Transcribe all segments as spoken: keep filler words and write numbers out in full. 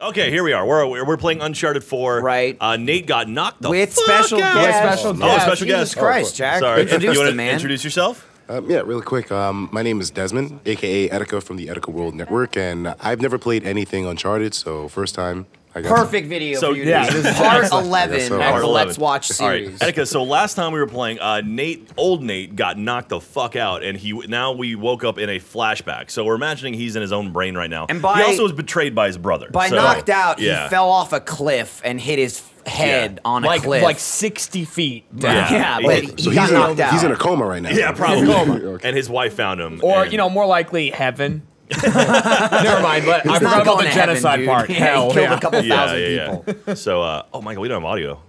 Okay, here we are. We're we're playing Uncharted four. Right. Uh, Nate got knocked the with fuck special out. Guest. With special guest. Oh, special Jesus guest. Christ, Jack. Sorry. Introduce you want to man. Introduce yourself? Um, yeah, really quick. Um, my name is Desmond, a k a. Etika from the Etika World Network, and I've never played anything Uncharted, so first time. I got Perfect that. Video so, for you. Yeah, this is part eleven. So. Part eleven. Let's watch series. All right. Etika, so last time we were playing, uh, Nate, old Nate, got knocked the fuck out, and he now we woke up in a flashback. So we're imagining he's in his own brain right now. And by, he also was betrayed by his brother. By so. knocked out, yeah. he fell off a cliff and hit his head yeah. on a like, cliff. Like sixty feet down. Yeah, yeah but so he got knocked out. He's in a coma right now. Yeah, probably. Coma. And his wife found him. Or, you know, more likely, heaven. Never mind, but I forgot about the genocide heaven, part. Yeah, Hell, he killed yeah. a couple yeah, thousand yeah, yeah. people. So, uh, oh my God, we don't have audio.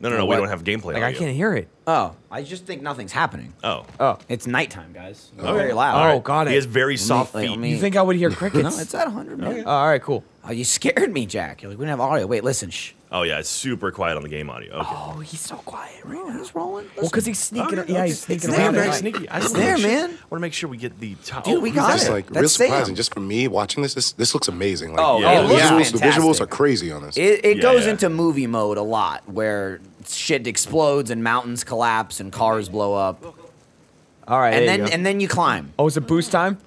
No, no, no, what? we don't have gameplay like, audio. I can't hear it. Oh, I just think nothing's happening. Oh. Oh. It's nighttime, guys. It's oh. very loud. Oh, got it. He has very soft me, feet. Like, me. You think I would hear crickets? No, it's at one hundred, man. Okay. Oh, all right, cool. Oh, you scared me, Jack. You're like, we don't have audio. Wait, listen, shh. Oh, yeah, it's super quiet on the game audio. Okay. Oh, he's so quiet right now. He's rolling. Listen. Well, because he's sneaking. Oh, yeah, he's sneaking around. Very sneaky. I it's there, sure, man. I want to make sure we get the top. Dude, we got just, it. Like, that's real surprising. Sam. Just for me watching this, this, this looks amazing. Like, oh, yeah. the, yeah. visuals, the visuals are crazy on this. It, it yeah, goes yeah. into movie mode a lot, where shit explodes and mountains collapse and cars blow up. All right, and then and then you climb. Oh, is it boost time?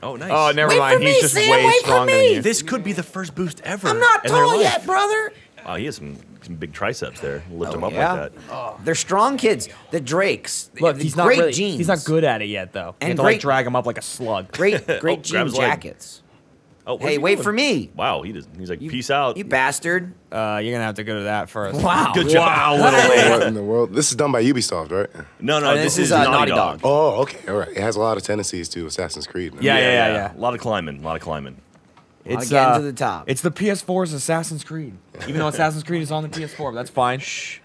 Oh, nice. Oh, never wait mind. Me, he's just Sam, way stronger than you. This could be the first boost ever. I'm not tall yet, brother. Wow, he has some, some big triceps there. Lift oh, him up yeah. like that. Oh. They're strong kids. The Drakes. Look, the he's great not really, jeans. He's not good at it yet, though. And you have to great, like, drag him up like a slug. Great, great oh, jean jackets. Oh, hey, wait going? for me. Wow, he does, he's like, you, peace out. You bastard. Uh, you're going to have to go to that first. Wow. Good job. Wow. What in the world? This is done by Ubisoft, right? No, no, oh, this, this is uh, Naughty Dog. Dog. Oh, okay. All right. It has a lot of tendencies to Assassin's Creed. Yeah, yeah, yeah, yeah. A lot of climbing. A lot of climbing. It's uh, to the top. It's the P S four's Assassin's Creed. Even though Assassin's Creed is on the P S four, but that's fine. Shh.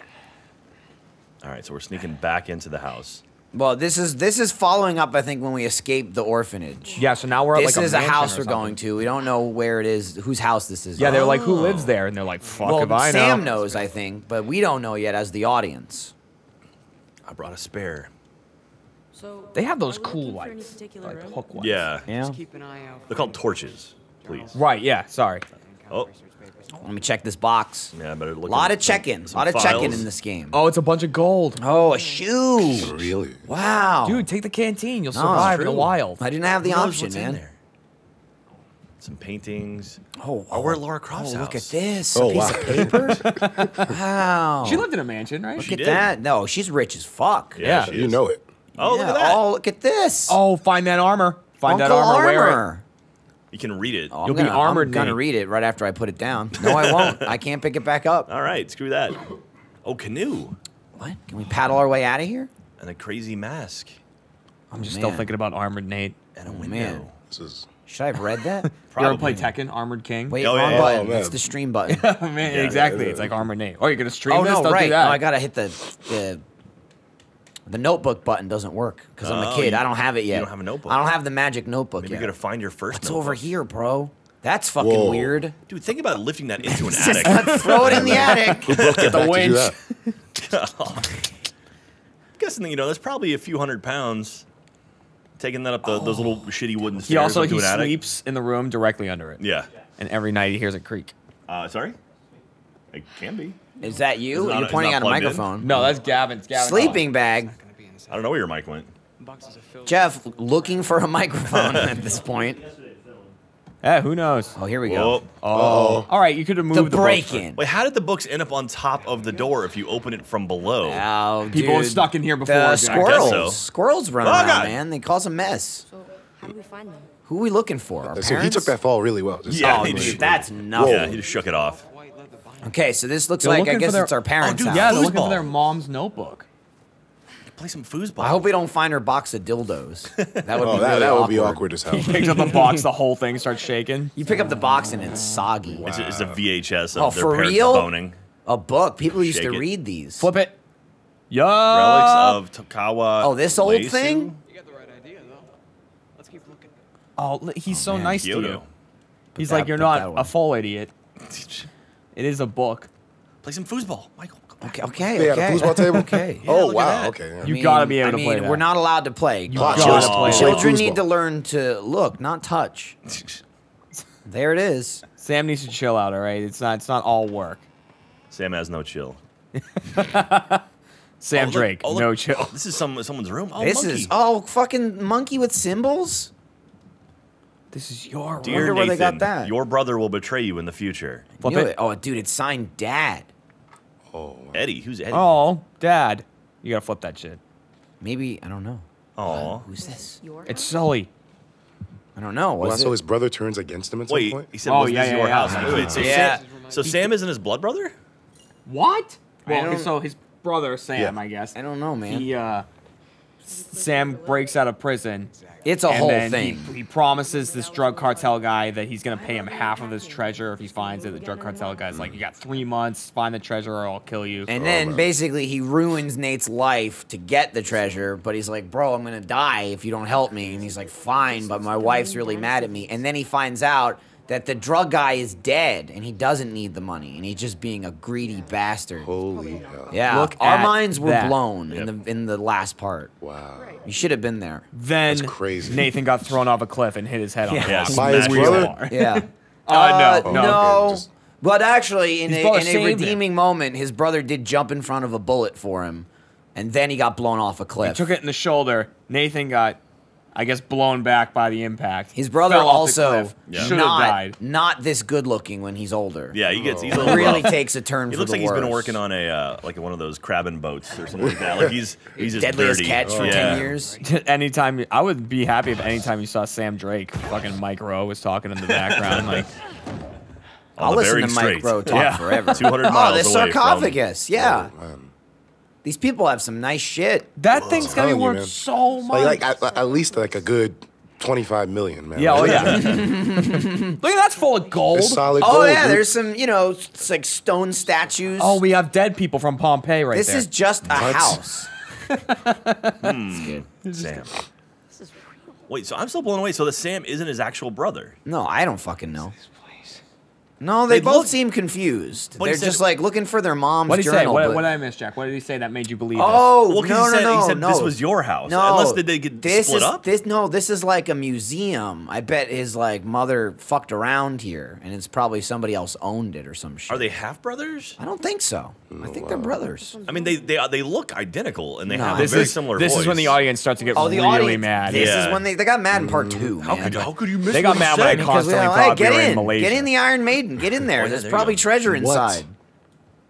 All right, so we're sneaking back into the house. Well, this is this is following up, I think, when we escaped the orphanage. Yeah, so now we're at, like, a mansion or something. This is a house we're going to. We don't know where it is, whose house this is. Yeah, they're like, who lives there? And they're like, fuck if I know. Well, Sam knows, I think, but we don't know yet as the audience. I brought a spare. So they have those cool lights, like hook ones. Yeah. yeah. Just keep an eye out. They're called torches. Please. Right, yeah, sorry. Oh. Let me check this box. Yeah, I better look. A lot of check-in. A lot of check-in in this game. Oh, it's a bunch of gold. Oh, a shoe. Really? Wow. Dude, take the canteen. You'll no, survive in the wild. I didn't have the option, man. There. Some paintings. Oh, oh, we're at Laura Croft's oh, house. Look at this. Oh, a piece wow. of paper. Wow. She lived in a mansion, right? Look she at did. that. No, she's rich as fuck. Yeah, yeah you know it. Oh, yeah. Look at that. Oh, look at this. Oh, find that armor. Find Uncle that armor. armor. Wear it. You can read it. Oh, You'll gonna, be armored. I'm going to read it right after I put it down. No, I won't. I can't pick it back up. All right, screw that. Oh, canoe. What? Can we paddle our way out of here? And a crazy mask. I'm oh, just man. still thinking about Armored Nate. And a oh, window. Man. This is... Should I have read that? Probably. You ever play Tekken, Armored King? Wait, oh, wrong yeah, button. It's oh, the stream button. oh, man, yeah, exactly. Yeah, yeah, yeah. It's like Armored Nate. Oh, you're going to stream oh, this? Oh, no, right. Do that. No, I got to hit the... the The notebook button doesn't work because oh, I'm a kid. I don't have it yet. You don't have a notebook. I don't have the magic notebook Maybe yet. You're gonna find your first. What's notebook? over here, bro? That's fucking Whoa. weird. Dude, think about lifting that into an attic. Let's throw it in the attic. Get the winch. I'm guessing you know that's probably a few hundred pounds. Taking that up the, oh. those little shitty wooden stairs. He also into he an sleeps attic. in the room directly under it. Yeah. And every night he hears a creak. Uh, sorry. It can be. Is that you? You're pointing at a microphone. In? No, that's Gavin. It's Gavin. Sleeping bag. I don't know where your mic went. Jeff, looking for a microphone at this point. Yeah, who knows? Oh, here we Whoa. go. Oh. oh. All right, you could have moved the, the break-in. Wait, how did the books end up on top of the door if you open it from below? Oh, People dude. were stuck in here before. The squirrels. So. Squirrels run oh, around, God. man. They cause a mess. So how do we find them? Who are we looking for? Our so he took that fall really well. Just yeah, oh, he just, that's nothing. Yeah, he just shook it off. Okay, so this looks they're like, I guess their, it's our parents' oh, dude, house. Yeah, they're foosball. looking for their mom's notebook. Play some foosball. I hope we don't find her box of dildos. That would, oh, be, that, really that would awkward. be awkward as hell. He picks up the box, the whole thing starts shaking. You pick up the box and it's soggy. Wow. It's, a, it's a V H S of oh, their for parents real? boning. A book. People used Shake to it. read these. Flip it. Yup. Relics of Takawa. Oh, this old Lacing? thing? You got the right idea, though. Let's keep looking. Oh, he's oh, so man, nice Kyoto. to you. Put He's that, like, you're not a full idiot. It is a book. Play some foosball, Michael. Come Okay, okay, they okay. Had a foosball table? Okay. Yeah, oh, wow, okay. Yeah. You I mean, gotta be able I to mean, play that. We're not allowed to play. You gotta gotta play. Play. Children need to learn to look, not touch. There it is. Sam needs to chill out, all right? It's not, it's not all work. Sam has no chill. Sam oh, Drake, oh, no chill. Oh, this is some, someone's room? Oh, this monkey. Is, oh, fucking monkey with symbols? This is your room. Dear wonder where Nathan, they got that. Your brother will betray you in the future. Flip it. It. Oh, dude, it's signed Dad. Oh, Eddie, who's Eddie? Oh, Dad, you gotta flip that shit. Maybe I don't know. Oh, uh, who's this? It's Sully. I don't know. Well, so his brother turns against him at Wait, some point. He said, "Oh, yeah, this yeah, your yeah, house." Yeah. Wait, so yeah. Sam, so Sam isn't his blood brother? What? Well, so his brother Sam, yeah. I guess. I don't know, man. He, uh, Sam breaks out of prison. It's a and whole then thing. He, he promises this drug cartel guy that he's gonna pay him half of his treasure if he finds it. The drug cartel guy's like, "You got three months. Find the treasure, or I'll kill you." And oh, then bro. basically he ruins Nate's life to get the treasure. But he's like, "Bro, I'm gonna die if you don't help me." And he's like, "Fine, but my wife's really mad at me." And then he finds out that the drug guy is dead and he doesn't need the money and he's just being a greedy bastard. Holy hell. Yeah. Look, our minds were that. blown yep. in the in the last part. Wow. You should have been there. Then That's crazy. Nathan got thrown off a cliff and hit his head yeah. on the wheel. Yeah. Oh uh, no. No. no. Okay, but actually in a in a redeeming him. moment, his brother did jump in front of a bullet for him and then he got blown off a cliff. He took it in the shoulder. Nathan got I guess blown back by the impact. His brother also yeah. should have died. Not this good looking when he's older. Yeah, he gets. He's oh. really takes a turn. He for looks the like worst. He's been working on a uh, like one of those crabbing boats or something like that. Like he's he's just deadliest dirty. catch for yeah. ten years. Anytime I would be happy if anytime you saw Sam Drake, fucking Mike Rowe was talking in the background. Like I'll listen to Mike Rowe talk yeah. forever. Two hundred miles. Oh, this away sarcophagus. From, yeah. Oh, these people have some nice shit. That Whoa. thing's gonna be worth you, so much. Like, like at, at least like a good twenty-five million, man. Yeah, oh yeah. Look at that's full of gold. It's solid gold. Oh yeah, dude. There's some, you know, it's like stone statues. Oh, we have dead people from Pompeii right this there. This is just a what? house. mm. That's good. Sam. This is real. Wait, so I'm still blown away. So the Sam isn't his actual brother? No, I don't fucking know. No, they, they both look, seem confused. They're said, just like looking for their mom's what did he journal. Say? What, what did I miss, Jack? What did he say that made you believe this? Oh, well, no, he said, no, no, he said no. This was your house. No, unless they, they get this split is, up? This, no, this is like a museum. I bet his like mother fucked around here, and it's probably somebody else owned it or some shit. Are they half-brothers? I don't think so. Oh, I think wow. they're brothers. I mean, they they, uh, they look identical, and they no, have a very is, similar this voice. This is when the audience starts to get oh, the really audience, mad. This yeah. is when they, they got mad in part two, man. How could, how could you miss They got mad when I constantly thought we were in Malaysia. Get in the Iron Maiden. Get in there. Oh, yeah, There's there probably treasure inside.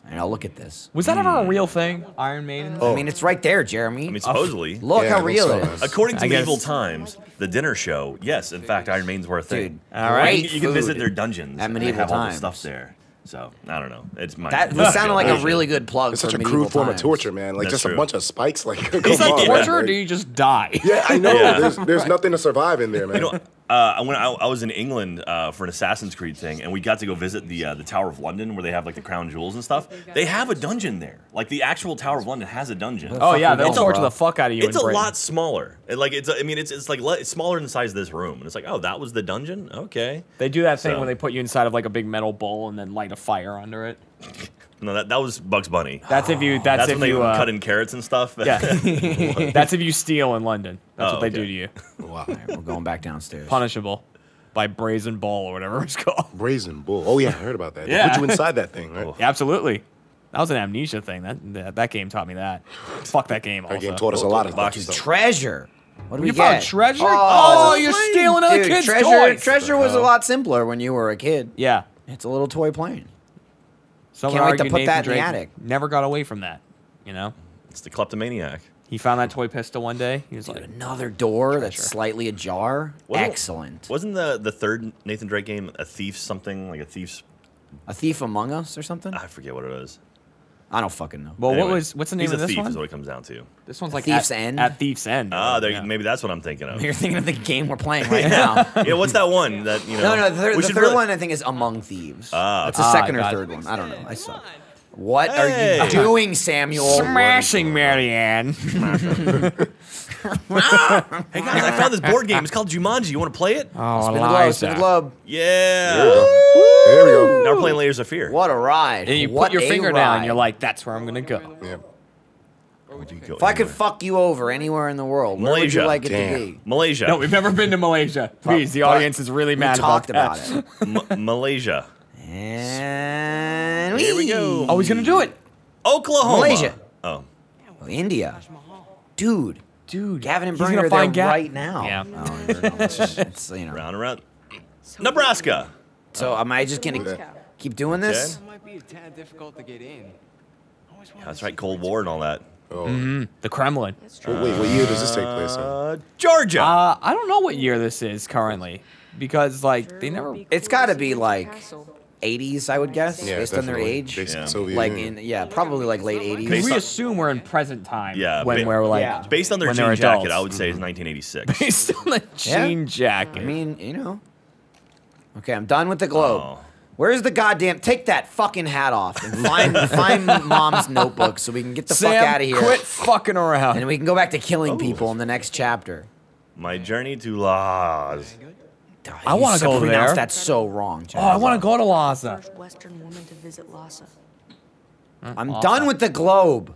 And I'll look at this. Was that mm. ever a real thing, Iron Maiden? Oh. I mean, it's right there, Jeremy. I mean, supposedly. Oh, look yeah, how real so. it is. According to I medieval guess. times, the dinner show, yes, in fact, Iron Maiden's were a thing. Dude, all right. You can, you can visit their dungeons. At medieval and they have times. all the stuff there. So, I don't know. It's my That was sounded like a really good plug It's for such a crude times. form of torture, man. Like, That's just true. a bunch of spikes. Like, It's like on, torture, man. or do you just die? Yeah, I know. Yeah. There's, there's nothing to survive in there, man. You know, uh, when I, I was in England uh, for an Assassin's Creed thing, and we got to go visit the uh, the Tower of London, where they have, like, the crown jewels and stuff. They have a dungeon there. Like, the actual Tower of London has a dungeon. Oh, yeah, they'll torture the fuck out of you It's in a Britain. lot smaller. It, like, it's, I mean, it's, it's like, it's smaller than the size of this room. And it's like, oh, that was the dungeon? Okay. They do that thing so. where they put you inside of, like, a big metal bowl and then light a fire under it. No, that that was Bugs Bunny. That's if you. That's, that's if when you they uh, cut in carrots and stuff. Yeah. That's if you steal in London. That's oh, what they okay. do to you. Wow. Right, we're going back downstairs. Punishable by Brazen Bull or whatever it's called. Brazen Bull. Oh yeah, I heard about that. Yeah. They put you inside that thing, right? Yeah, absolutely. That was an Amnesia thing. That that, that game taught me that. Fuck that game. That game taught us a lot of boxes. Treasure. What do we you get? You found treasure? Oh, oh you're plane. stealing other Dude, kids' treasure, toys. Treasure was a lot simpler when you were a kid. Yeah. It's a little toy plane. Someone Can't wait to put Nathan that Drake in the attic. Never got away from that, you know? It's the kleptomaniac. He found that toy pistol one day. He was Dude, like, another door treasure. that's slightly ajar. Wasn't, Excellent. Wasn't the, the third Nathan Drake game a thief something? Like a thief's... A Thief Among Us or something? I forget what it is. I don't fucking know. Well, anyway, what was what's the name of this thief one? Is what it comes down to. This one's like Thief's at, End. At Thief's End. Ah, right? uh, yeah. maybe that's what I'm thinking of. You're thinking of the game we're playing right yeah. now. Yeah, what's that one that you know? No, no, the, thir the third really... one I think is Among Thieves. Ah, that's the ah, second or third one. I don't know. I suck. What hey. are you doing, Samuel? Smashing Marianne. Hey guys, I found this board game. It's called Jumanji. You want to play it? Oh, spin the globe, spin the globe. Yeah. Woo! There we go. Now we're playing Layers of Fear. What a ride. And you what put your finger ride. down and you're like, that's where I'm going to go. Yeah. Would you go if anywhere? I could fuck you over anywhere in the world, Malaysia. Where would you like it Damn. to be? Malaysia. No, we've never been to Malaysia. Please, the audience is really mad about that. We talked about it. M Malaysia. And here we go. Oh, he's gonna do it. Oklahoma. Malaysia. Oh. Oh, India. Dude. Dude. Gavin and Bernie are there Gav right now. Yeah. Oh, it's, you know. Round and round. So Nebraska. So am I just gonna keep doing this? Okay. Might be a tad difficult to get in. Yeah, that's right, Cold War and all that. Oh. Mm-hmm. The Kremlin. Well, wait, what year does this take place in? Uh, Georgia. Uh, I don't know what year this is currently, because like they never. It's got to be like eighties, I would guess, yeah, based on their age. Yeah. Like in yeah, probably like late eighties. We assume we're in present time. Yeah, when we're like yeah. based on their jean jacket, I would say it's nineteen eighty-six. Based on the jean yeah. jacket. I mean, you know. Okay, I'm done with the globe. Oh. Where's the goddamn? Take that fucking hat off and find find mom's notebook so we can get the Sam, fuck out of here. Quit fucking around. And we can go back to killing oh. people in the next chapter. My journey to Laos. Oh, I want to so go there. That's so wrong. Jack. Oh, I want to go to Lhasa. First Western woman to visit Lhasa. I'm Lhasa. done with the globe.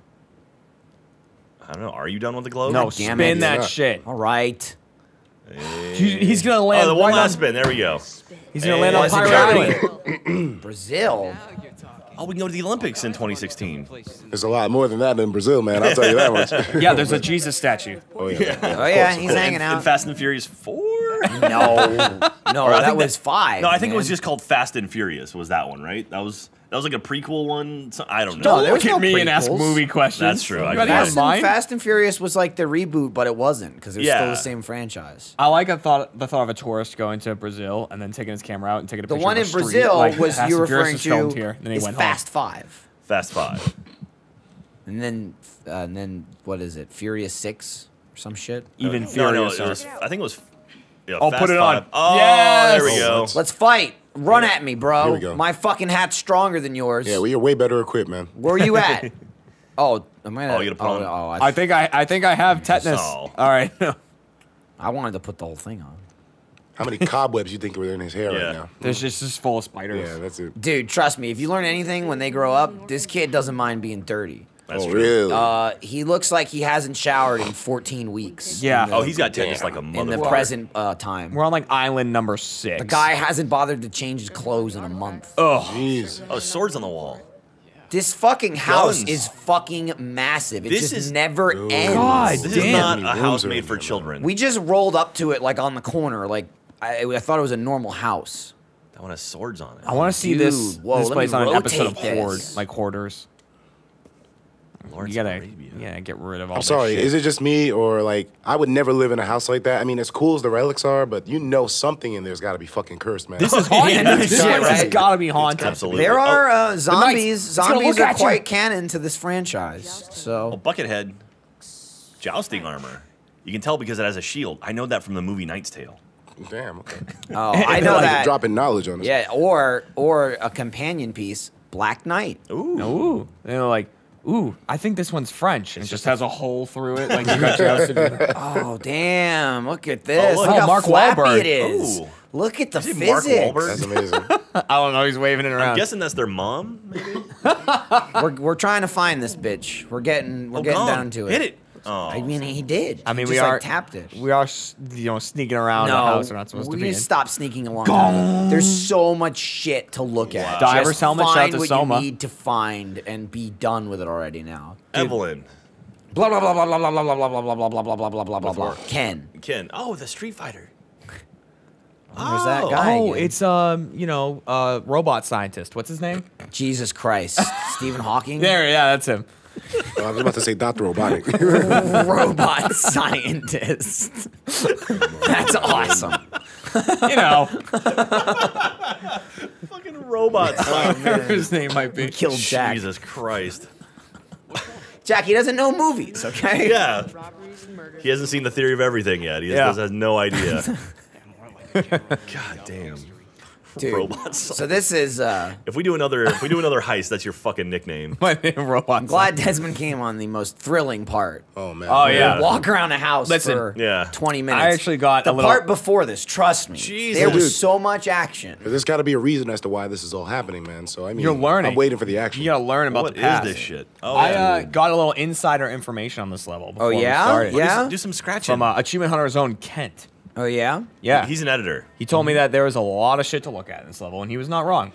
I don't know. Are you done with the globe? No, damn spin it. that yeah. shit. All right. Hey. He's gonna land. Oh, the one right last spin. There we go. He's gonna hey. land on Pirate Island. Brazil. Oh, we can go to the Olympics in twenty sixteen. There's a lot more than that in Brazil, man. I'll tell you that much. Yeah, there's a Jesus statue. Oh yeah. yeah. Oh yeah. He's cool. hanging out. In Fast and Furious four? No, no, that was that, five. No, I think man. it was just called Fast and Furious. Was that one right? That was. That was like a prequel one. So, I don't know. No, look at me and ask movie questions. That's true. I Fast, and, Fast and Furious was like the reboot, but it wasn't because it was yeah. still the same franchise. I like a thought, the thought of a tourist going to Brazil and then taking his camera out and taking a the picture. The one of in street, Brazil like, was Fast you referring to here, then he is went Fast home. Five. Fast Five. And then, uh, and then what is it? Furious Six or some shit? Even no, Furious. No, it was, I think it was. Yeah, I'll Fast put it five. on. Oh, yes! There we go. Let's fight. Run yeah. at me, bro. Here we go. My fucking hat's stronger than yours. Yeah, well, you're way better equipped, man. Where are you at? oh, am I? At, oh, you oh, oh, I, I think I, I think I have tetanus. Oh. All right. I wanted to put the whole thing on. How many cobwebs you think were in his hair yeah. right now? There's just just full of spiders. Yeah, that's it. Dude, trust me. If you learn anything when they grow up, this kid doesn't mind being dirty. That's oh, true. Really? Uh, he looks like he hasn't showered in fourteen weeks. Yeah. The, oh, he's got tetanus like a motherfucker. In the present uh, time. We're on like island number six. The guy hasn't bothered to change his clothes in a month. Oh, jeez. Oh, swords on the wall. This fucking house Guns. is fucking massive. It this just is, never oh, ends. God, this damn. is not a house made for children. We just rolled up to it like on the corner. Like I, I thought it was a normal house. I want to swords on it. I want to see Dude, this, whoa, this place on an episode of Horde, like Hoarders. Lawrence you gotta, yeah, get rid of all. I'm sorry, shit. is it just me or like I would never live in a house like that? I mean, as cool as the relics are, but you know something in there's got to be fucking cursed, man. This is haunted. yeah, this yeah, right? has got to be haunted. Absolutely. There are uh, zombies. Zombies are quite canon to this franchise. So, oh, Buckethead, jousting armor. You can tell because it has a shield. I know that from the movie Knight's Tale. Damn. Okay. Oh, I know like that. Dropping knowledge on us. Yeah, or or a companion piece, Black Knight. Ooh, ooh, you know, like. Ooh, I think this one's French. It just, just has a hole through it. Like you got jousted. Oh damn! Look at this. Oh, look, look how Mark flappy Wahlberg. it is. Ooh. Look at the is physics. Mark Wahlberg? That's amazing. I don't know. He's waving it around. I'm guessing that's their mom. Maybe. we're we're trying to find this bitch. We're getting we're oh, getting down to it. Hit it. Oh. I mean, he did. I mean, just, we are like, tapped it. We are, you know, sneaking around no, the house. We're not supposed we to be. We need to stop sneaking along. Gone. There's so much shit to look wow. at. Diver's just helmet. Find what Soma. you need to find and be done with it already now. Dude. Evelyn. Blah blah blah blah blah blah blah blah blah blah blah blah blah blah blah blah blah. Ken. Ken. Oh, the Street Fighter. Oh. There's that guy. Oh, again. it's um, you know, uh, robot scientist. What's his name? Jesus Christ. Stephen Hawking. There, yeah, that's him. Oh, I was about to say Doctor Robotic. Robot scientist. That's awesome. You know. Fucking robot scientist. Whatever his name might be. We killed Jack. Jesus Christ. Jack, he doesn't know movies, okay? Yeah. He hasn't seen The Theory of Everything yet. He yeah. has no idea. God damn. Dude, robots. So this is. Uh, if we do another, if we do another heist, that's your fucking nickname. My name, robots. I'm glad Desmond came on the most thrilling part. Oh man. Oh yeah. We'll walk around a house Listen, for yeah. twenty minutes. I actually got the a little... part before this. Trust me, Jesus. there was Dude, so much action. There's got to be a reason as to why this is all happening, man. So I mean, you're learning. I'm waiting for the action. You gotta learn about what the past. Is this shit. Oh, I uh, got a little insider information on this level. Before oh yeah, we yeah. Do some, do some scratching from uh, Achievement Hunter's own Kent. Oh yeah, yeah. He's an editor. He told me that there was a lot of shit to look at in this level, and he was not wrong.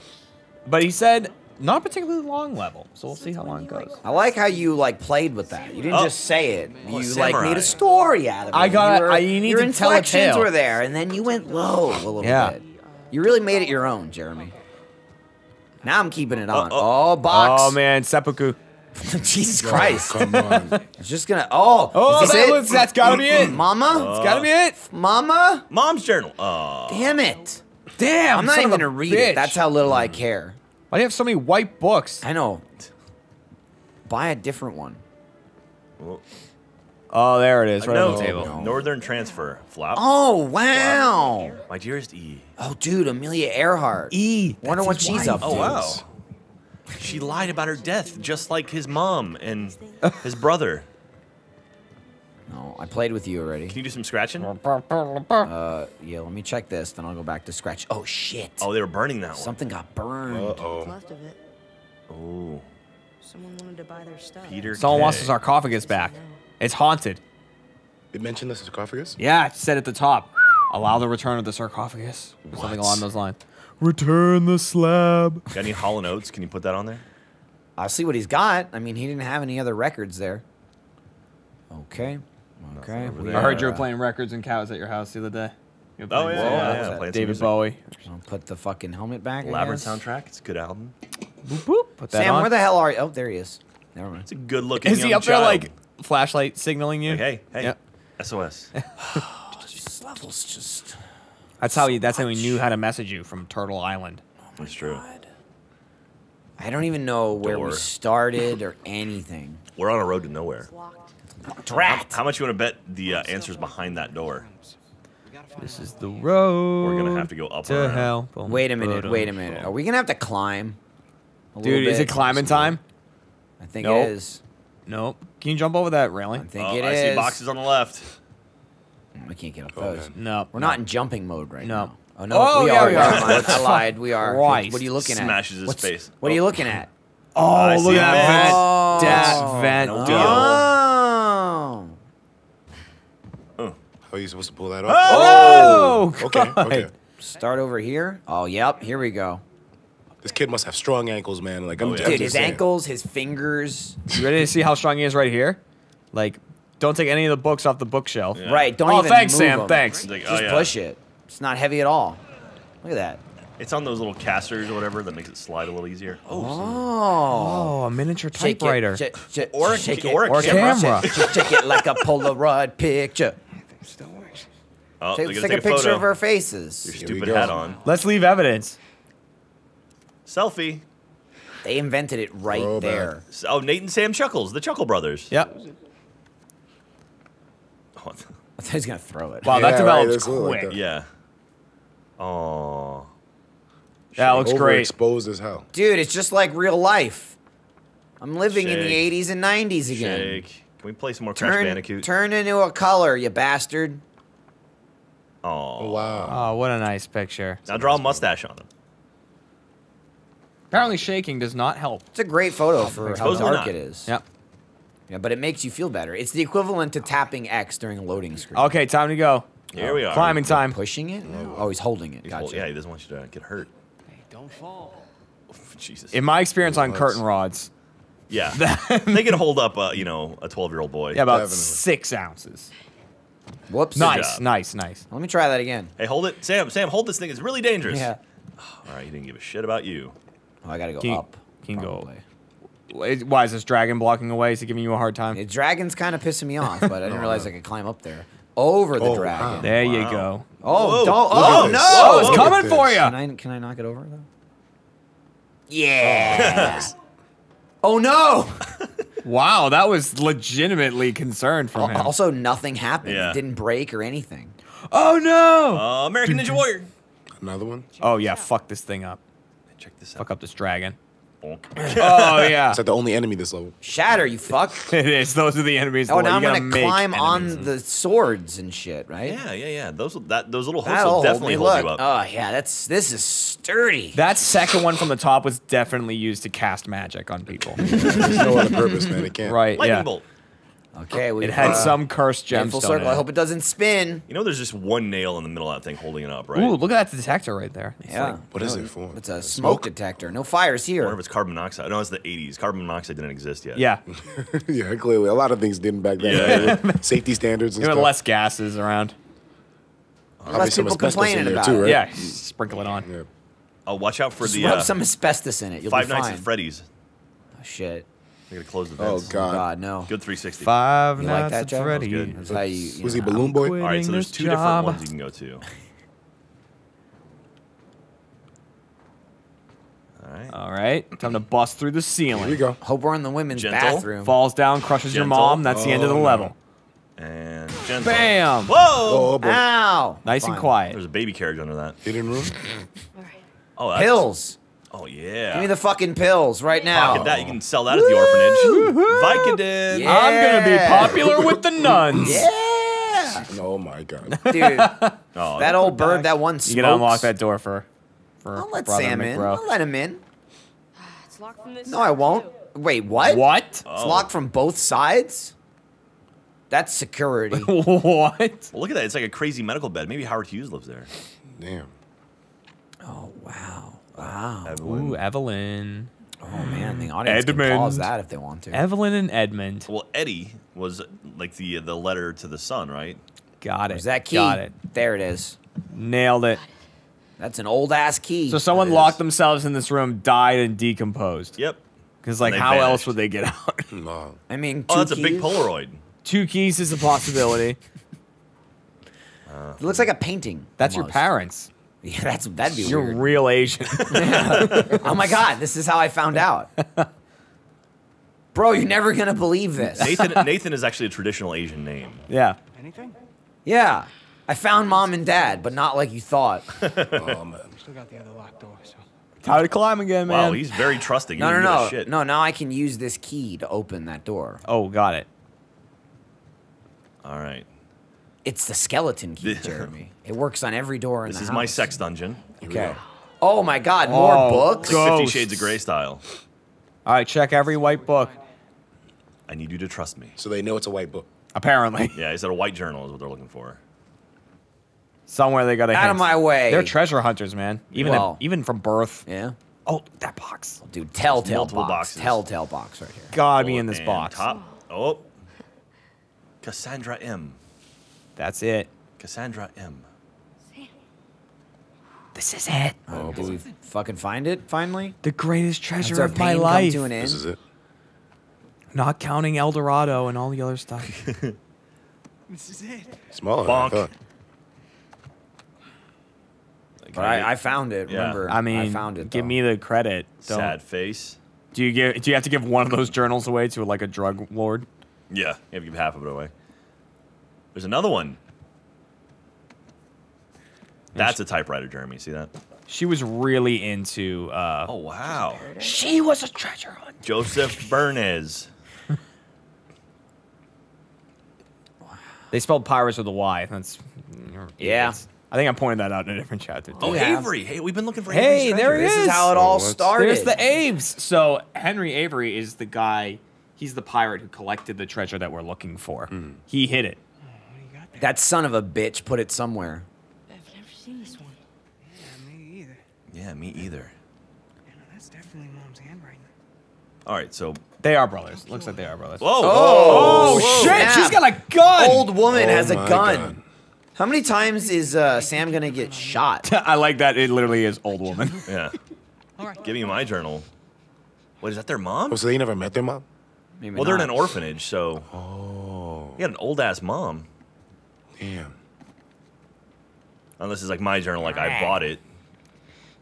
But he said not a particularly long level, so we'll see how long it goes. I like how you like played with that. You didn't oh. just say it. Oh, you samurai. like made a story out of it. I got. You, were, I, you need to tell a tale. Your inflections were there, and then you went low a little yeah. bit. You really made it your own, Jeremy. Now I'm keeping it on. Oh, oh. oh box. Oh man, seppuku. Jesus Christ! Oh, come on. I was just gonna. Oh, oh, that was, that's gotta be it, Mama. Uh, it's gotta be it, Mama. Mom's journal. Uh, Damn it! Damn, I'm not even gonna read bitch. it. That's how little mm. I care. Why do you have so many white books? I know. Buy a different one. Oh, oh there it is, right on the table. No. Northern Transfer flop. Oh wow! Flop. My dearest E. Oh dude, Amelia Earhart. E. Wonder what she's wife. up to. Oh wow. She lied about her death, just like his mom and his brother. No, I played with you already. Can you do some scratching? Uh, yeah, let me check this, then I'll go back to scratch. Oh, shit. Oh, they were burning that one. Something got burned. Uh-oh. Oh. Someone wanted to buy their stuff. Peter Someone K. wants the sarcophagus back. It's haunted. It mentioned the sarcophagus? Yeah, it said at the top, allow the return of the sarcophagus. Or something along those lines. Return the slab. Got any Hall and Oates? Can you put that on there? I'll see what he's got. I mean, he didn't have any other records there. Okay. Okay. I heard you were playing records and cows at your house the other day. Oh, yeah. yeah, yeah. yeah. David Bowie. I'll put the fucking helmet back. Labyrinth soundtrack. It's a good album. Boop, boop. Put that Sam, on. where the hell are you? Oh, there he is. Never mind. It's a good looking. Is he up there like flashlight signaling you? Like, hey, hey. Yep. S O S. This level's just. That's how, he, that's how we knew how to message you from Turtle Island. Oh that's true. God. I don't even know where Door. we started or anything. We're on a road to nowhere. Drat! How, how much you want to bet the uh, answer's behind that door? This is the road. We're going to have to go up to hell. Wait a minute, wait a minute. Are we going to have to climb? A Dude, bit? is it climbing time? I think nope. it is. Nope. Can you jump over that railing? I think uh, it I is. I see boxes on the left. We can't get up those. Okay. No. We're not in jumping mode right no. now. Oh, no. Oh, we yeah, are. We are. I lied. We are. Christ. What are you looking at? Smashes his What's, face. What oh. are you looking at? Oh, I look at that vent. Oh. That vent. No deal. Oh. oh. How are you supposed to pull that off? Oh! oh. Okay, okay. Start over here. Oh, yep. Here we go. This kid must have strong ankles, man. Like, I'm oh, yeah. Dude, his saying. ankles, his fingers. You ready to see how strong he is right here? Like... Don't take any of the books off the bookshelf. Yeah. Right, don't oh, even thanks, move Sam, them. thanks, Sam, like, thanks. Just oh, yeah. push it. It's not heavy at all. Look at that. It's on those little casters or whatever that makes it slide a little easier. Oh, oh, oh a miniature typewriter. Shake it, shake, or, shake it, or a or camera. camera. Shake, shake it like a Polaroid picture. Still works. Oh, take, take, take a, a picture photo. of our faces. Your stupid hat on. Let's leave evidence. Selfie. They invented it right oh, there. Man. Oh, Nate and Sam Chuckles, the Chuckle Brothers. Yep. I thought he was gonna throw it. Wow, yeah, that develops right, quick. Like that. Yeah. Oh. That looks great. Exposed as hell. Dude, it's just like real life. I'm living Shake. in the eighties and nineties again. Shake. Can we play some more turn, Crash Bandicoot? Turn into a color, you bastard. Oh. Wow. Oh, what a nice picture. Now draw a mustache on him. Apparently, shaking does not help. It's a great photo for how dark not. it is. Yep. Yeah, but it makes you feel better. It's the equivalent to tapping X during a loading screen. Okay, time to go. Here oh, we are. Climbing time. Like pushing it? No. Oh, he's holding it. He's gotcha. Hold, yeah, he doesn't want you to get hurt. Hey, don't fall. Oh, Jesus. In my experience on curtain rods. Yeah. They can hold up, uh, you know, a twelve-year-old boy. Yeah, about Definitely. six ounces. Whoops. Nice, nice, nice. Let me try that again. Hey, hold it. Sam, Sam, hold this thing. It's really dangerous. Yeah. Oh, all right, he didn't give a shit about you. Oh, I got to go can up. Can go away. Why is this dragon blocking away? Is he giving you a hard time? The dragon's kind of pissing me off, but I didn't realize I could climb up there. Over the oh, dragon. Wow. There wow. you go. Oh, don't, oh no! Whoa, it's coming for you! Can I, can I knock it over, though? Yeah! Oh, no! Wow, that was legitimately concerned for him. Also, nothing happened. Yeah. It didn't break or anything. Oh, no! Uh, American Ninja Warrior. Another one? Oh, yeah. Fuck this thing up. Check this out. Fuck up this dragon. Oh, yeah. It's like the only enemy this level. Shatter, you fuck. It is. Those are the enemies. Oh, now I'm going to climb on the swords and shit, right? Yeah, yeah, yeah. Those that those little hooks will definitely hold you up. Oh, yeah. That's This is sturdy. That second one from the top was definitely used to cast magic on people. There's no other purpose, man. It can't. Right, Lightning yeah. bolt. Okay, we It had uh, some cursed gemstone. Full circle. I hope it doesn't spin. You know, there's just one nail in the middle of that thing holding it up, right? Ooh, look at that detector right there. It's yeah. Like, what is it for? It's a smoke, smoke detector. No fires here. I wonder if it's carbon monoxide. No, it's the eighties. Carbon monoxide didn't exist yet. Yeah. Yeah, clearly. A lot of things didn't back then. Yeah. Safety standards and there stuff. There were less gases around. Uh, less people complaining about too, it. Right? Yeah, mm. sprinkle it on. Yeah. Oh, watch out for just the- rub uh, some asbestos in it. You'll Five be fine. Nights at Freddy's. Oh, shit. I gotta close the vents. Oh, God. Oh, God, no. Good three sixty. Five you like that, Joe? That was good. That's how you, you was know, he Balloon I'm Boy? All right, so there's two job. different ones you can go to. All right. All right. Time to bust through the ceiling. Here we go. Hope we're in the women's gentle. bathroom. Falls down, crushes gentle. your mom. That's oh, the end of the level. And gentle. Bam! Whoa! Oh, boy. Ow! Nice Fine. and quiet. There's a baby carriage under that. Hidden room? All right. Oh, that's... Pills! Oh, yeah. Give me the fucking pills right now. Pocket that. You can sell that Woo! at the orphanage. Vicodin. Yeah. I'm going to be popular with the nuns. Yeah. Oh, my God. Dude, oh, that old bird, back. that one smokes. You can unlock that door for, for I'll let Sam McGraw. in. I'll let him in. It's locked from this no, I won't. Too. Wait, what? What? Oh. It's locked from both sides? That's security. What? Well, look at that. It's like a crazy medical bed. Maybe Howard Hughes lives there. Damn. Oh, wow. Wow. Evelyn. Ooh, Evelyn. Oh, man. The audience Edmund. can pause that if they want to. Evelyn and Edmund. Well, Eddie was like the the letter to the sun, right? Got it. Where's that key? Got it. There it is. Nailed it. That's an old-ass key. So someone locked themselves in this room, died, and decomposed. Yep. Because, like, how vanished. else would they get out? No. I mean, two Oh, that's keys? a big Polaroid. Two keys is a possibility. uh, it looks like a painting. That's almost. your parents. Yeah, that's that'd be You're weird. real Asian. Yeah. Oh my God, this is how I found out. Bro, you're never gonna believe this. Nathan, Nathan is actually a traditional Asian name. Yeah. Anything? Yeah. I found mom and dad, but not like you thought. Oh man. Still got the other locked door, so. Time to climb again, man. Wow, he's very trusting. no, no, no, shit. no. Now I can use this key to open that door. Oh, got it. All right. It's the skeleton key, Jeremy. It works on every door in this the This is house. my sex dungeon. Okay. Oh my God, more oh, books? Fifty Shades of Grey style. All right, check every white book. I need you to trust me. So they know it's a white book. Apparently. Yeah, is that a white journal is what they're looking for. Somewhere they got a Out hint. of my way. They're treasure hunters, man. Even well, at, even from birth. Yeah. Oh, that box. Dude, telltale box. Boxes. Telltale box right here. Gotta be in this box. Top. Oh. Cassandra M. That's it. Cassandra M. Sam. This is it. Oh, did we fucking find it finally? The greatest treasure That's of my life. To an end. This is it. Not counting El Dorado and all the other stuff. This is it. Smaller. Bonk. But I, I found it. Yeah. Remember, I mean, I found it. Give though. me the credit. Don't. Sad face. Do you give? Do you have to give one of those journals away to like a drug lord? Yeah, you have to give half of it away. There's another one. That's a typewriter, Jeremy. See that? She was really into... Uh, oh, wow. She was a treasure hunter. Joseph Bernays. They spelled pirates with a Y. That's, yeah. That's, I think I pointed that out in a different chapter. Too. Oh, yeah. Avery. Hey, we've been looking for Avery's Hey, there he is. This is how it all started. There's the Aves. So Henry Avery is the guy. He's the pirate who collected the treasure that we're looking for. Mm. He hid it. That son of a bitch put it somewhere. I've never seen this one. Yeah, me either. Yeah, me either. Yeah, no, that's definitely mom's handwriting. All right, so they are brothers. Looks like they are brothers. Whoa! Oh, oh whoa. shit! Yeah. She's got a gun. Old woman oh has a gun. God. How many times is uh, Sam gonna get shot? I like that. It literally is old woman. Yeah. All right. Give me my journal. What is that? Their mom? Oh, so they never met their mom? Maybe well, not. They're in an orphanage, so. Oh. They had an old ass mom. Damn. Unless it's like my journal, like I bought it.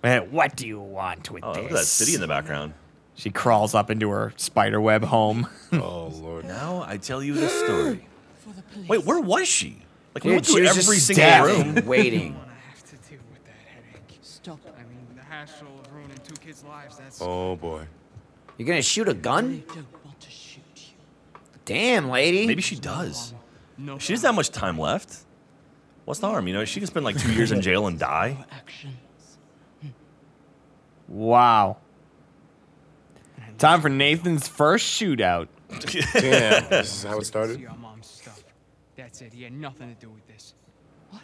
Man, what do you want with oh, this? Oh, look at that city in the background. She crawls up into her spider web home. Oh, Lord. Now I tell you the story. For the police. Wait, where was she? Like, Dude, we went through every single room. waiting. I don't want to have to deal with that headache. astral of ruining two kids' lives. That's oh boy. You're gonna shoot a gun? I don't want to shoot you. Damn, lady. Maybe she does. No, she doesn't have much time left. What's the harm? You know, she can spend like two years in jail and die. Wow. Time for Nathan's first shootout. Damn, this is how it started. That's it. He had nothing to do with this. What?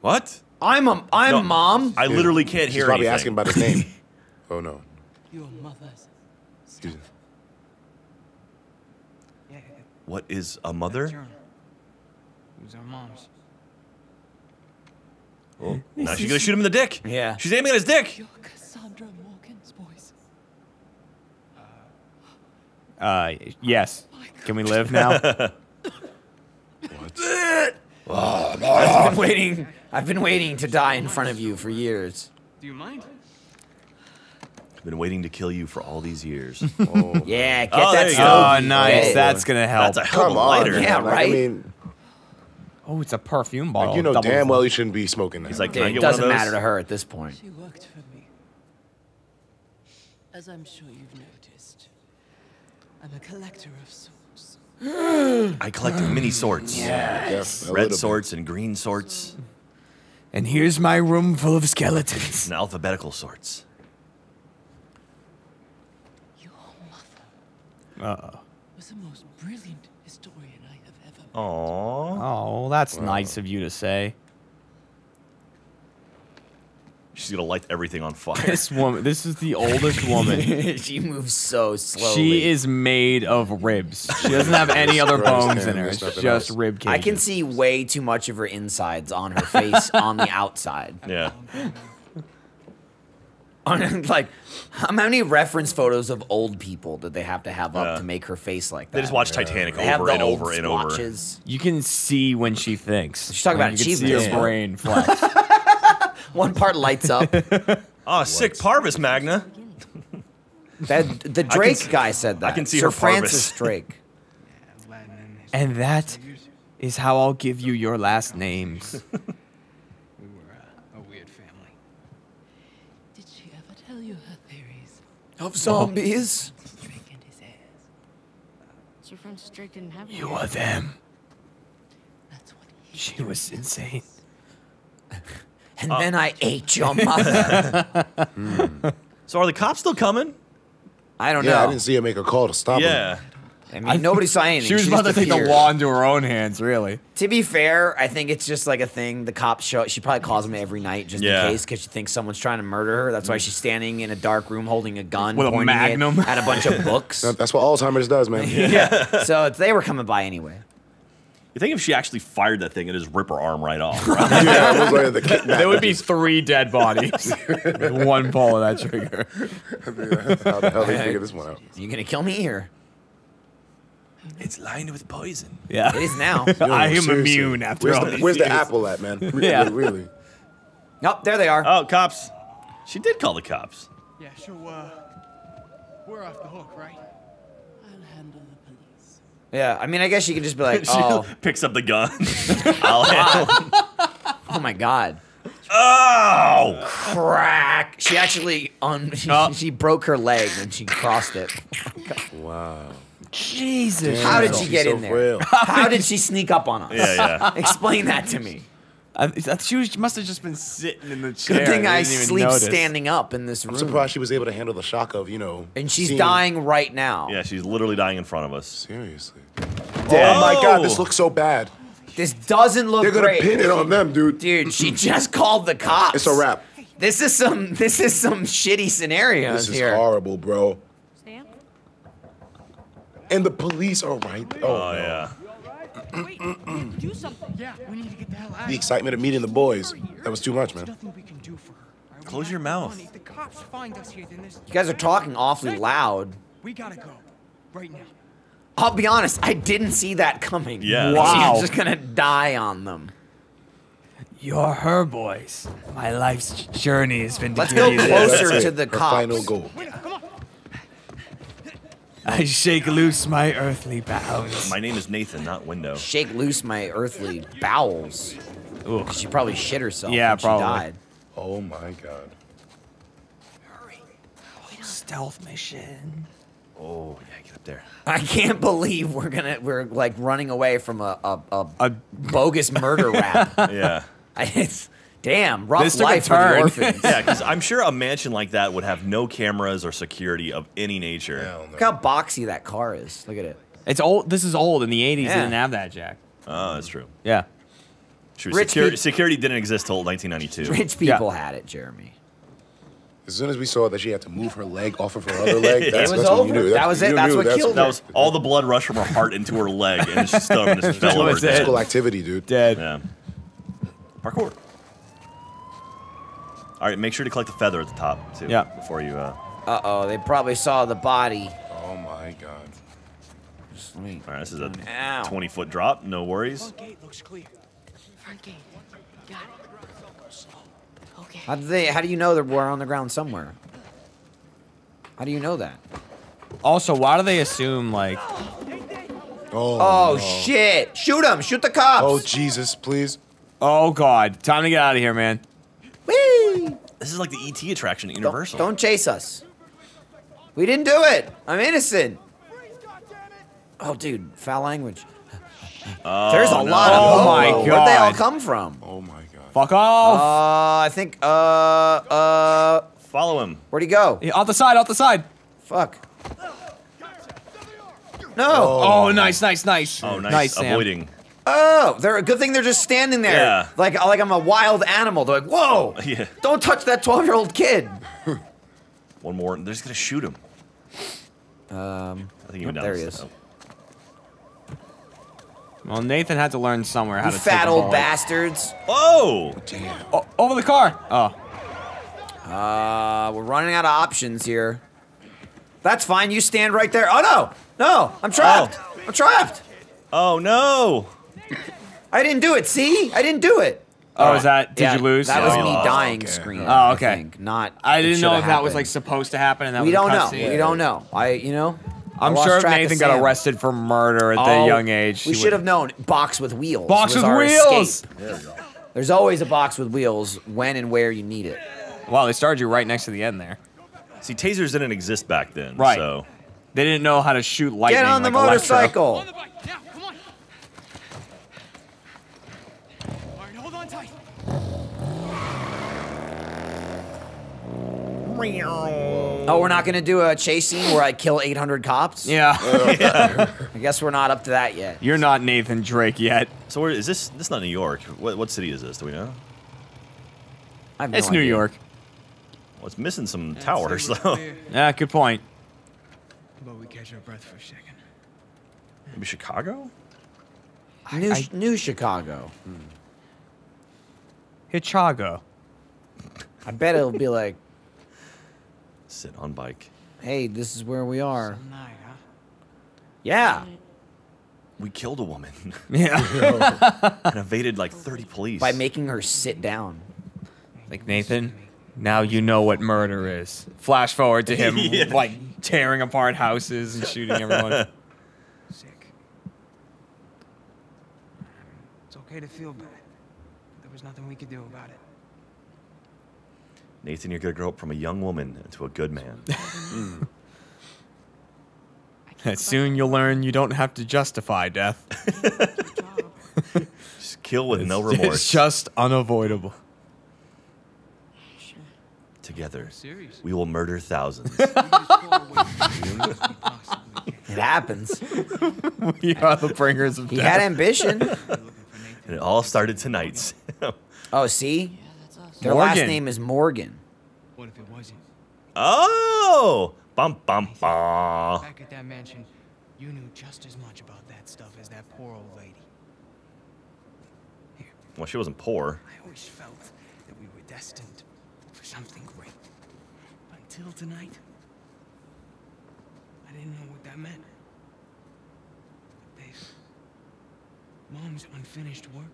What? I'm a I'm no, mom. I literally can't She's hear. She's probably anything. Asking about his name. Oh no. Your mother's. Excuse me. Yeah. What is a mother? It was our mom's. Oh, now she's gonna shoot him in the dick. Yeah. She's aiming at his dick. You're Cassandra Morgan's voice. Uh, yes. Can we live now? What? Oh, I've been waiting. I've been waiting to die in front of you for years. Do you mind? I've been waiting to kill you for all these years. Oh. Yeah, get oh, that. Oh, nice. Yeah. That's gonna help. That's a hell of a lighter. Yeah, right. Like, I mean, oh, it's a perfume bottle. Like, you know Double damn well you shouldn't be smoking that. He's like, Can Dude, I get it doesn't one of those? Matter to her at this point. She worked for me, as I'm sure you've noticed. I'm a collector of swords. I collect mini swords. Yes. Yes. Red swords and green swords. And here's my room full of skeletons. And alphabetical sorts. Your mother uh-oh. was the most brilliant historian I have ever met. Aww. Oh, that's wow. nice of you to say. She's gonna light everything on fire. This woman, this is the oldest woman. She moves so slowly. She is made of ribs. She doesn't have any other bones in her. It's just rib cages. I can see way too much of her insides on her face on the outside. Yeah. On, like, how many reference photos of old people did they have to have up yeah. to make her face like that? They just watch yeah. Titanic they over and over and over. You can see when she thinks. She's talking about achievements. Her brain flex. One part lights up. Oh, sick Parvis Magna. That the Drake see, guy said that. I can see Sir her Francis Parvis. Drake. And that is how I'll give you your last names. We were uh, a weird family. Did she ever tell you her theories of zombies? Sir Francis Drake didn't have you are them. That's what he she was insane. And uh, then I ate your mother. mm. So are the cops still coming? I don't yeah, know. Yeah, I didn't see her make a call to stop yeah. him. I mean, I, nobody saw anything. She was she about to take the law into her own hands, really. To be fair, I think it's just like a thing. The cops show. She probably calls them every night just yeah. in case because she thinks someone's trying to murder her. That's why she's standing in a dark room holding a gun. With a magnum. At a bunch of books. That's what Alzheimer's does, man. yeah. yeah. So it's, they were coming by anyway. You think if she actually fired that thing, it'd just rip her arm right off, right? Yeah, it was like the kidnappers. There would be three dead bodies. One pull of that trigger. I mean, how the hell did you figure this one out? Are you gonna kill me or? It's lined with poison. Yeah. It is now. Yo, I am seriously. Immune after where's all the, these Where's years. The apple at, man? Really, yeah. Really? Nope, there they are. Oh, cops. She did call the cops. Yeah, so, uh, we're off the hook, right? I'll handle the police. Yeah, I mean, I guess she could just be like, oh. She picks up the gun. I'll handle Oh, my God. Oh! Uh, crack. She actually, un she, oh. she broke her leg when she crossed it. Oh wow. Jesus. Damn. How did she get so in there? Frail. How did she sneak up on us? Yeah, yeah. Explain that to me. I, I, she, was, she must have just been sitting in the chair. Good thing I, I sleep standing up in this room. I'm surprised she was able to handle the shock of, you know. And she's seeing. Dying right now. Yeah, she's literally dying in front of us. Seriously. Damn. Oh my God, this looks so bad. This doesn't look great. They're gonna great. Pin it on them, dude. Dude, she just called the cops. It's a wrap. This is some. This is some shitty scenarios here. This is here. Horrible, bro. And the police are right there. Oh, oh yeah. Wait, do something. Yeah, we need to get the hell out. The excitement of meeting the boys. That was too much, man. Nothing we can do for her. Close your mouth. If the cops find us here, then this. You guys are talking awfully loud. We gotta go right now. I'll be honest, I didn't see that coming. Yeah. Wow. She's just gonna die on them. You're her boys. My life's journey has been. Let's go closer to the cops. Her final goal. I shake loose my earthly bowels. My name is Nathan, not Window. Shake loose my earthly bowels. Ooh. She probably shit herself. Yeah, when probably. She died. Oh my God. stealth mission. Oh yeah, get up there! I can't believe we're gonna we're like running away from a a, a, a bogus murder rap. Yeah, it's damn rough this life for the orphans. Yeah, because I'm sure a mansion like that would have no cameras or security of any nature. No, no. Look how boxy that car is. Look at it. It's old. This is old. In the eighties, yeah. They didn't have that, Jack. Oh, that's true. Yeah, true. Security, security didn't exist till nineteen ninety-two. Rich people yeah. had it, Jeremy. As soon as we saw that she had to move her leg off of her other leg, that's, it was that's over. What you knew. That, that was it. That's knew. what that's killed that her. That was all the blood rushed from her heart into her leg, and she stubborn just fell over. Physical activity, dude. Dead. Yeah. Parkour. All right, make sure to collect the feather at the top too. Yeah. Before you. Uh. Uh oh, they probably saw the body. Oh my god. Just let me. All right, this is a twenty-foot drop. No worries. Front gate looks clear. Front gate. Got it. How do they? How do you know that we're on the ground somewhere? How do you know that? Also, why do they assume like? Oh, oh no. Shit! Shoot him! Shoot the cops! Oh Jesus, please! Oh God! Time to get out of here, man! Whee! This is like the E T attraction at Universal. Don't, don't chase us! We didn't do it! I'm innocent! Oh dude, foul language. Oh, there's a no. lot of. Oh my God! Where'd they all come from? Oh my. Fuck off! Uh, I think, uh, uh... Follow him. Where'd he go? Yeah, out the side, out the side! Fuck. No! Oh, oh nice, nice, nice. Oh, nice, nice avoiding. Sam. Oh, they're a good thing they're just standing there. Yeah. Like, like I'm a wild animal. They're like, whoa! Yeah. Don't touch that twelve-year-old kid! One more, they're just gonna shoot him. Um, I think he oh, there he is. Oh. Well, Nathan had to learn somewhere how you to fat old bastards. Oh! Damn. Oh, over the car. Oh. Uh, we're running out of options here. That's fine. You stand right there. Oh no! No! I'm trapped. Oh. I'm trapped. Oh no! I didn't do it. See? I didn't do it. Oh, uh, is that? Did yeah, you lose? That was oh, me dying okay. screen. Oh, okay. I think. Not. I didn't know if happened. that was like supposed to happen. And that we was don't know. Scene. We don't know. I, you know. I'm sure if Nathan got arrested for murder at oh, the young age. We should have known. Box with wheels. Box with wheels! There we go. There's always a box with wheels when and where you need it. Wow, they started you right next to the end there. See, tasers didn't exist back then, right. so... They didn't know how to shoot lightning. Get on the like motorcycle! On the bike. Now, come on. All right, hold on tight. Oh, we're not gonna do a chase scene where I kill eight hundred cops? Yeah. yeah. I guess we're not up to that yet. You're not Nathan Drake yet. So where is this? This is not New York. What, what city is this? Do we know? I have no it's idea. New York. Well, it's missing some That's towers, though. Yeah, good point. But we catch our breath for a second. Maybe Chicago? I, New, I, New Chicago. Hmm. Chicago. I bet it'll be like... Sit on bike. Hey, this is where we are. Night, huh? Yeah. We killed a woman. Yeah. And evaded like thirty police. By making her sit down. Like, Nathan, now you know what murder is. Flash forward to him, yeah. like, tearing apart houses and shooting everyone. Sick. It's okay to feel bad. There was nothing we could do about it. Nathan, you're gonna grow up from a young woman into a good man. mm. Soon you'll learn you don't have to justify death. Just kill with it's, no remorse. It's just unavoidable. Sure. Together, we will murder thousands. It happens. We are the bringers of he death. He had ambition. And it all started tonight. Oh, see? Their Morgan. last name is Morgan. What if it wasn't? Oh! Bum bum bum. Back at that mansion, you knew just as much about that stuff as that poor old lady. Here. Well, she wasn't poor. I always felt that we were destined for something great. Until tonight, I didn't know what that meant. But this, Mom's unfinished work.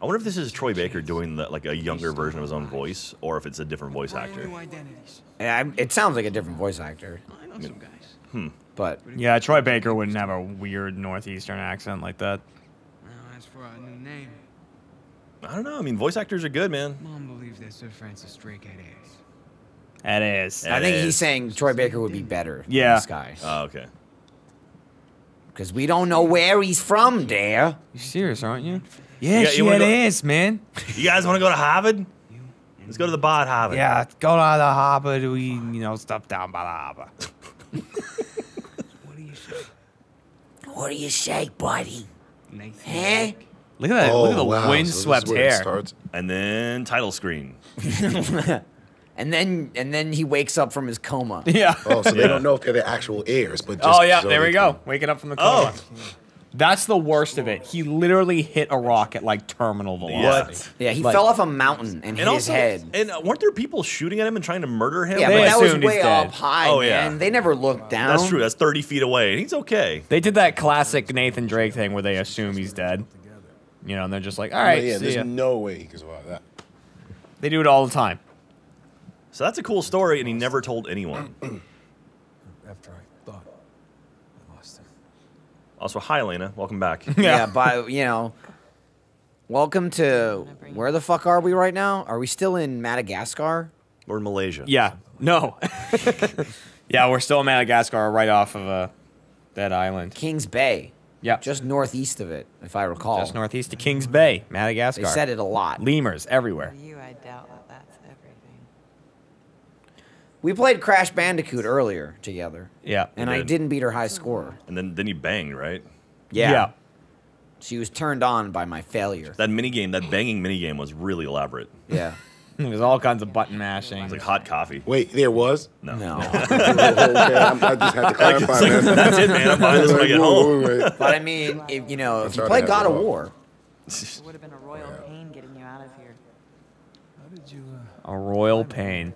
I wonder if this is Troy Baker doing the, like a younger version of his own voice, or if it's a different voice actor. Yeah, I, it sounds like a different voice actor. I know some guys. Hmm. But yeah, Troy Baker wouldn't have a weird northeastern accent like that. Now as for our new name, I don't know. I mean, voice actors are good, man. Mom believed that Sir Francis Drake had AIDS. It is. It I think is. he's saying Troy Baker would be better yeah. than this guy. Oh, okay. Because we don't know where he's from, dear. You're serious, aren't you? Yeah, shit is, man. You guys want to go to Harvard? Let's go to the bar at Harvard. Yeah, let's go to the Harvard. We, you know, stuff down by the harbor. What do you say? What do you say, buddy? Nice. Huh? Look at that. Oh, look at the wow. windswept so hair. And then title screen. And then, and then he wakes up from his coma. Yeah. Oh, so they yeah. don't know if they're the actual heirs, but just oh yeah, there we go. Them. Waking up from the coma. Oh. That's the worst of it. He literally hit a rock at like terminal velocity. What? Yeah, he like, fell off a mountain and, and hit also, his head. And weren't there people shooting at him and trying to murder him? Yeah, yeah but that was way up high. Oh yeah. Man. They never looked down. That's true. That's thirty feet away. He's okay. They did that classic Nathan Drake thing where they assume he's dead. You know, and they're just like, all right. Oh, yeah, there's ya. no way he could survive that. They do it all the time. So that's a cool story, and he never told anyone. After I thought I lost him. Also, hi, Lena. Welcome back. yeah, yeah by, you know, welcome to where the fuck are we right now? Are we still in Madagascar? Or in Malaysia? Yeah. No. yeah, we're still in Madagascar, right off of uh, that island. Kings Bay. Yeah. Just northeast of it, if I recall. Just northeast of Kings Bay, Madagascar. They said it a lot. Lemurs everywhere. You, I doubt that that's everything. We played Crash Bandicoot earlier together. Yeah. And did. I didn't beat her high score. And then, then you banged, right? Yeah. yeah. She was turned on by my failure. That minigame, that banging minigame was really elaborate. Yeah. There was all kinds of button mashing. It was like hot coffee. Wait, there was? No. No. okay, I'm, I just had to clarify. Like, like, that's it, man. I'm buying this when I get home. But I mean, if, you know, if you play God of War. It would have been a royal yeah. pain getting you out of here. How did you, uh, a royal pain.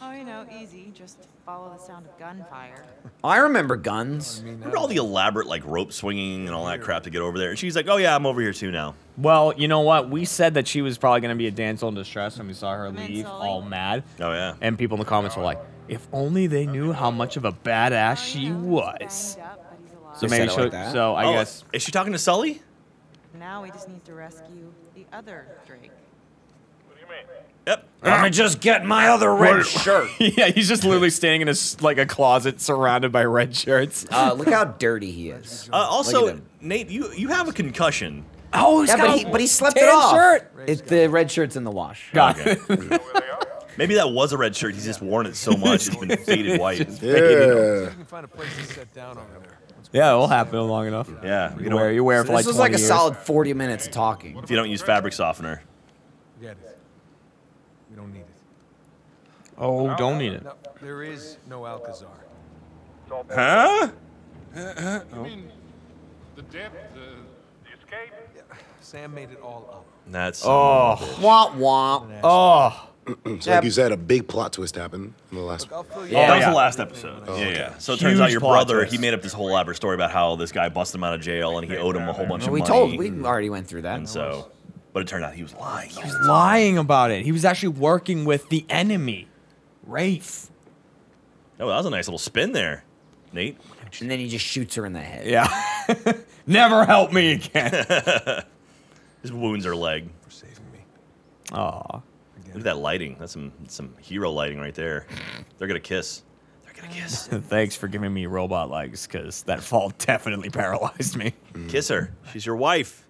Oh, you know, easy. Just follow the sound of gunfire. I remember guns. Remember all the elaborate, like, rope swinging and all that crap to get over there? And she's like, oh, yeah, I'm over here, too, now. Well, you know what? We said that she was probably going to be a damsel in distress when we saw her leave all mad. Oh, yeah. And people in the comments were like, if only they knew how much of a badass she was. So maybe she'll, so I guess. Is she talking to Sully? Now we just need to rescue the other Drake. What do you mean? Yep. Let me just get my other red shirt. yeah, he's just literally standing in a, like a closet surrounded by red shirts. Uh, look how dirty he is. Uh, also, Nate, you you have a concussion. Oh, he's yeah, got but, he, but he slept it off. Shirt. It's the red shirt's in the wash. Got okay. it. Maybe that was a red shirt. He's just worn it so much it's been faded white. Yeah. Yeah, it will happen long enough. Yeah, you, you know, wear you wear so it for like twenty years. This was like a solid forty minutes of talking. If you don't use fabric softener. Yeah. We don't need it. Oh, don't need it. No, there is no Alcazar. Huh? oh. You mean the dip, the, the escape? Yeah. Sam made it all up. That's oh, womp womp. Oh. So like you said, a big plot twist happened in the last. Look, oh, yeah. That was the last episode. Oh, yeah, okay. yeah. So it turns Huge out your brother, twist. he made up this whole elaborate story about how this guy busted him out of jail and he owed him a whole bunch no, of we money. We told, we already went through that. And so. But it turned out he was lying. He was lying about it. He was actually working with the enemy, Rafe. Oh, that was a nice little spin there, Nate. And then he just shoots her in the head. Yeah. Never help me again. Just wounds her leg. For saving me. Aw. Look at that lighting. That's some some hero lighting right there. They're gonna kiss. They're gonna kiss. Thanks for giving me robot legs, because that fall definitely paralyzed me. Mm. Kiss her. She's your wife.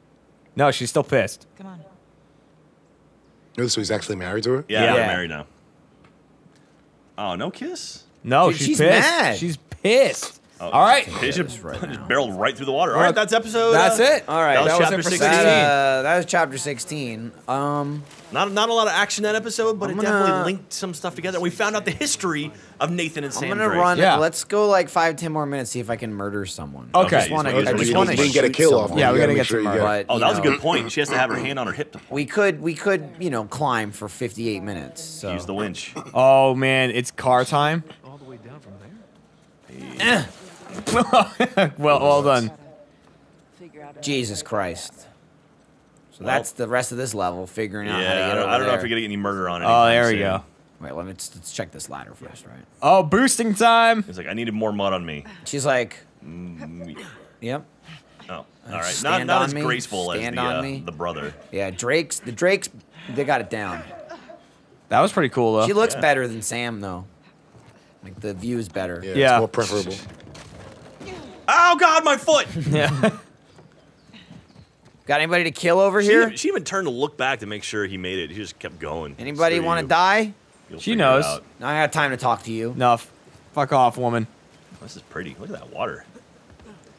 No, she's still pissed. Come on. Oh, so he's actually married to her? Yeah, yeah. They're married now. Oh, no kiss? No, Dude, she's, she's pissed. Mad. She's pissed. Oh, all right. They should right just barreled right through the water. All right, that's episode. That's uh, it. All right. That was, that was chapter sixteen. That, uh, that was chapter sixteen. Um, not, not a lot of action that episode, but I'm it gonna, definitely linked some stuff together. We found out the history of Nathan and Sam I'm going to run. Yeah. Let's go like five, ten more minutes, see if I can murder someone. Okay. I just want to get a kill someone. off. Yeah, we're going to get some murder. But, oh, that know. was a good point. She has to have her hand on her hip. To we could, we could, you know, climb for fifty-eight minutes. So. Use the winch. Oh, man. It's car time. All the way down from there. well, well done. Jesus Christ. So well, that's the rest of this level, figuring out yeah, how to get over there. I don't know if we're going to get any murder on it. Oh, there we soon. go. Wait, let me, let's, let's check this ladder first, right? Oh, boosting time! He's like, I needed more mud on me. She's like... Mm, yep. Oh, all right. Not, not as me. graceful Stand as the, uh, the brother. Yeah, Drake's... The Drake's... They got it down. That was pretty cool, though. She looks yeah. better than Sam, though. Like, the view is better. Yeah. yeah. It's more preferable. Oh, God, my foot! Yeah. Got anybody to kill over she here? Even, she even turned to look back to make sure he made it. He just kept going. Anybody want to die? You'll she knows. No, I got time to talk to you. No, fuck off, woman. This is pretty. Look at that water.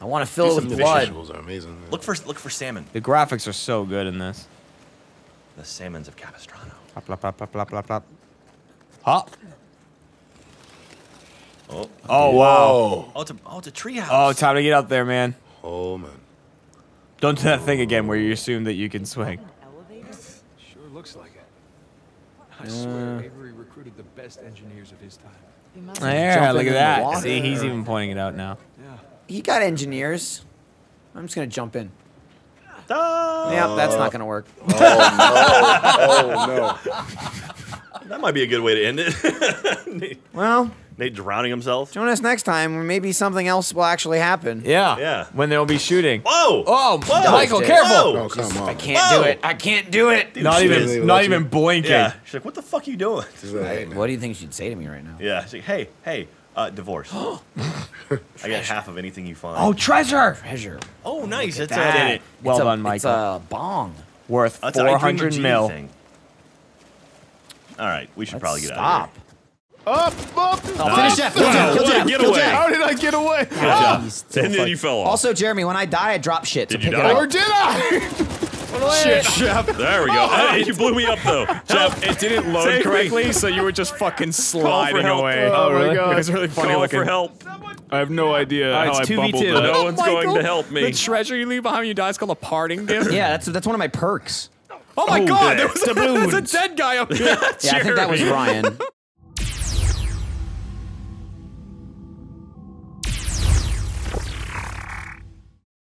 I want to fill These it with blood. Visuals are amazing. Yeah. Look for look for salmon. The graphics are so good in this. The salmons of Capistrano. Plop, plop, plop, plop, plop, plop. Hop. Oh. Oh wow. Oh, it's a oh, it's a treehouse. Oh, time to get up there, man. Oh man. Don't do that thing again where you assume that you can swing. Sure looks like it. I swear, Avery recruited the best engineers of his time. Yeah, look at that. See, he's even pointing it out now. Yeah. He got engineers. I'm just gonna jump in. Uh, yeah, that's not gonna work. Oh no! Oh no! That might be a good way to end it. Nate, well, Nate drowning himself. Join us next time. Maybe something else will actually happen. Yeah. Yeah. When there will be shooting. Whoa! Oh, whoa. Michael, whoa. Careful! Oh, come on. I can't whoa. do it. I can't do it. Dude, not even, really not even you. blinking. Yeah. She's like, "What the fuck are you doing?" Right, what do you think she'd say to me right now? Yeah. She's like, "Hey, hey." Uh, divorce. I get half of anything you find. Oh, treasure! Treasure. Oh, nice. That's that. it. Well it's done, a, Michael. It's a bong. Worth That's four hundred mil. Thing. All right, we should Let's probably get stop. out of here. Up, up, no, up. Finish Jeff. Kill Jeff. Kill Jeff. Kill Jeff. Kill Jeff. How did I get away? Ah. And then you fell off. Also, Jeremy, when I die, I drop shit. Did so you die? Or did I? Shit, Jeff. There we go. Oh, hey, you blew me up, though. Jeff, it didn't load Save correctly, me. so you were just fucking sliding away. Oh, oh, really? My God. It's really funny Call looking. for help. I have no idea uh, how I bumbled it. No one's Michael, going to help me. The treasure you leave behind when you die is called a parting gift. Yeah, that's that's one of my perks. Oh, my oh, God. There was a, there's a dead guy up there. Yeah, I think that was Ryan.